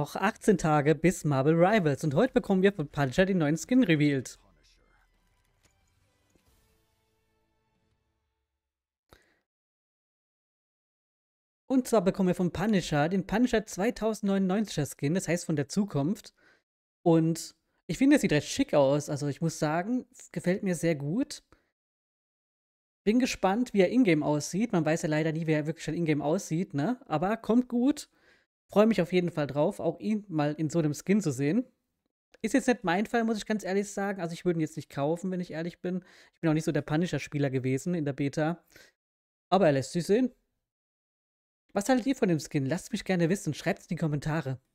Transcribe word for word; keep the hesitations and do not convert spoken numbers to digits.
Noch achtzehn Tage bis Marvel Rivals und heute bekommen wir von Punisher den neuen Skin revealed. Und zwar bekommen wir von Punisher den Punisher zweitausendneunundneunziger Skin, das heißt von der Zukunft. Und ich finde, es sieht recht schick aus, also ich muss sagen, gefällt mir sehr gut. Bin gespannt, wie er ingame aussieht. Man weiß ja leider nie, wie er wirklich ingame aussieht, ne? Aber kommt gut. Freue mich auf jeden Fall drauf, auch ihn mal in so einem Skin zu sehen. Ist jetzt nicht mein Fall, muss ich ganz ehrlich sagen. Also ich würde ihn jetzt nicht kaufen, wenn ich ehrlich bin. Ich bin auch nicht so der Punisher-Spieler gewesen in der Beta. Aber er lässt sich sehen. Was haltet ihr von dem Skin? Lasst mich gerne wissen. Schreibt es in die Kommentare.